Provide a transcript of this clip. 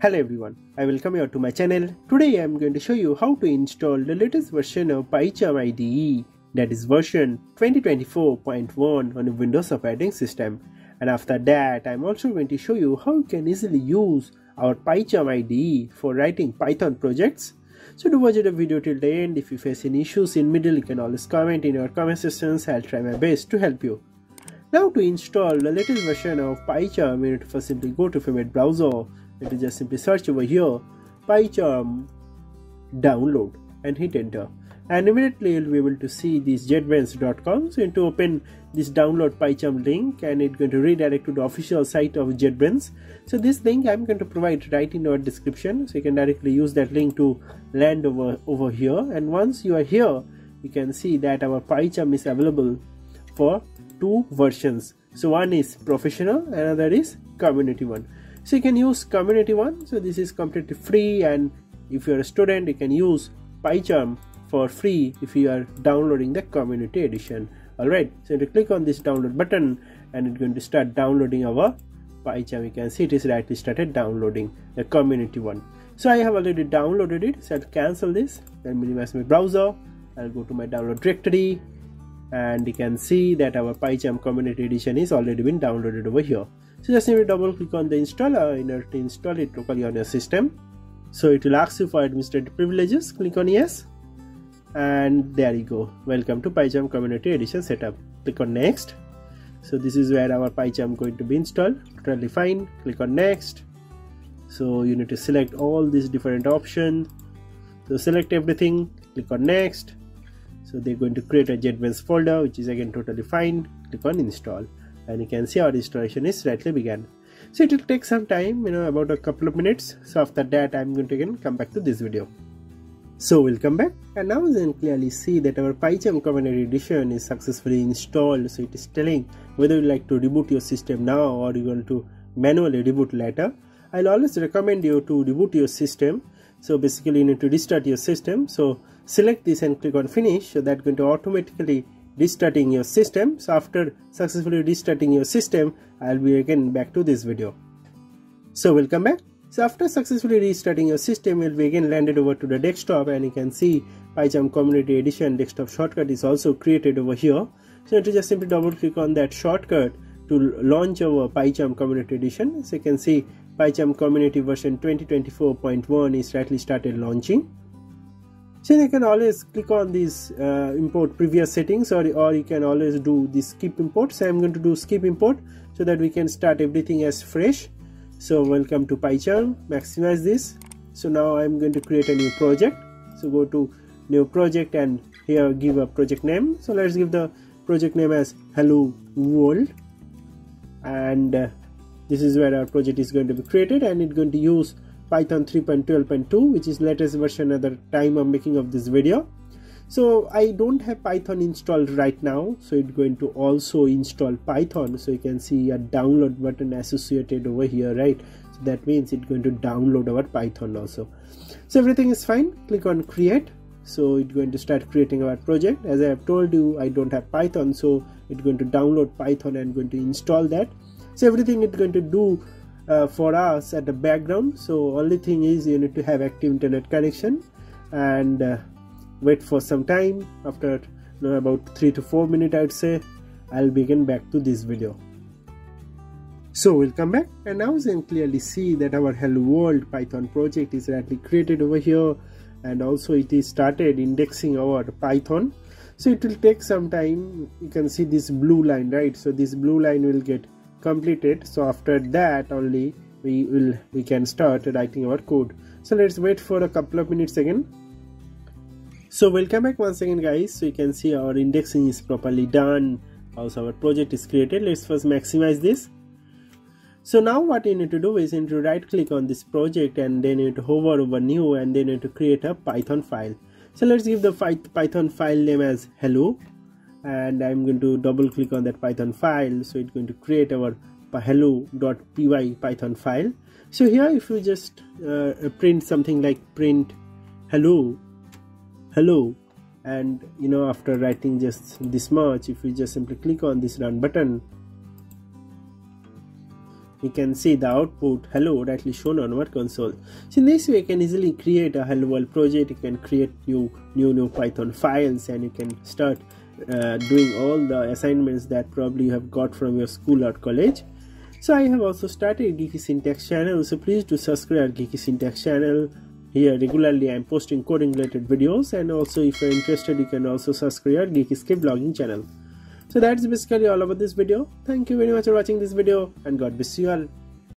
Hello everyone, I welcome you to my channel. Today I am going to show you how to install the latest version of PyCharm IDE, that is version 2024.1 on a Windows operating system. And after that I am also going to show you how you can easily use our PyCharm IDE for writing Python projects. So do watch the video till the end. If you face any issues in middle, you can always comment in your comment sections. I'll try my best to help you. Now to install the latest version of PyCharm, you need to first simply go to favorite browser. Let me just simply search over here PyCharm download and hit enter, and immediately you'll be able to see this JetBrains.com. So you need to open this download PyCharm link and it's going to redirect to the official site of JetBrains. So this link I'm going to provide right in your description, so you can directly use that link to land over here. And once you are here, you can see that our PyCharm is available for two versions. So one is professional, another is community one. So you can use community one. So this is completely free, and if you are a student, you can use PyCharm for free if you are downloading the community edition. Alright, so you click on this download button and it's going to start downloading our PyCharm. You can see it is rightly started downloading the community one. So I have already downloaded it, so I'll cancel this. I'll minimize my browser. I'll go to my download directory, and you can see that our PyCharm community edition is already been downloaded over here. So just simply double click on the installer in order to install it locally on your system. So it will ask you for administrative privileges. Click on yes, and there you go. Welcome to PyCharm community edition setup. Click on next. So this is where our PyCharm going to be installed. Totally fine. Click on next. So you need to select all these different options. So select everything. Click on next. So they're going to create a JetBrains folder, which is again totally fine. Click on install. And you can see our installation is rightly began. So it will take some time, about a couple of minutes. So after that, I'm going to again come back to this video. So we'll come back, and now you can clearly see that our PyCharm community edition is successfully installed. So it is telling whether you like to reboot your system now or you want to manually reboot later. I'll always recommend you to reboot your system. So basically you need to restart your system. So select this and click on finish. So that's going to automatically restarting your system. So after successfully restarting your system, I'll be again back to this video. So we'll come back. So after successfully restarting your system, you'll be again landed over to the desktop, and you can see PyCharm community edition desktop shortcut is also created over here. So you have to just simply double click on that shortcut to launch our PyCharm community edition. So you can see PyCharm community version 2024.1 is rightly started launching. So you can always click on this import previous settings, or you can always do this skip import. So I'm going to do skip import so that we can start everything as fresh. So welcome to PyCharm, maximize this. So now I'm going to create a new project. So go to new project and here give a project name. So let's give the project name as Hello World, and this is where our project is going to be created, and it's going to use Python 3.12.2, which is latest version at the time of making of this video. So I don't have Python installed right now, so it's going to also install Python. So you can see a download button associated over here, right? So that means it's going to download our Python also. So everything is fine. Click on create. So it's going to start creating our project. As I have told you, I don't have Python, so it's going to download Python and going to install that. So everything it's going to do for us at the background. So only thing is you need to have active internet connection and wait for some time. After about 3 to 4 minutes, I'd say I'll begin back to this video. So we'll come back, and now you can clearly see that our Hello World Python project is rightly created over here, and also it is started indexing our Python. So it will take some time. You can see this blue line, right? So this blue line will get completed. So after that only we can start writing our code. So let's wait for a couple of minutes again. So welcome back once again, guys. So you can see our indexing is properly done. Also our project is created. Let's first maximize this. So now what you need to do is you need to right click on this project, and then you need to hover over new, and then you need to create a Python file. So let's give the Python file name as hello, and I'm going to double click on that Python file. So it's going to create our hello.py Python file. So here if you just print something like print hello, and after writing just this much, if you just simply click on this run button, we can see the output hello world actually shown on our console. So in this way you can easily create a hello world project, you can create new Python files, and you can start doing all the assignments that probably you have got from your school or college. So I have also started Geeky Syntax channel, so please do subscribe to Geeky Syntax channel. Here regularly I am posting coding related videos, and also if you are interested you can also subscribe to Geeky Script blogging channel. So that's basically all about this video. Thank you very much for watching this video, and God bless you all.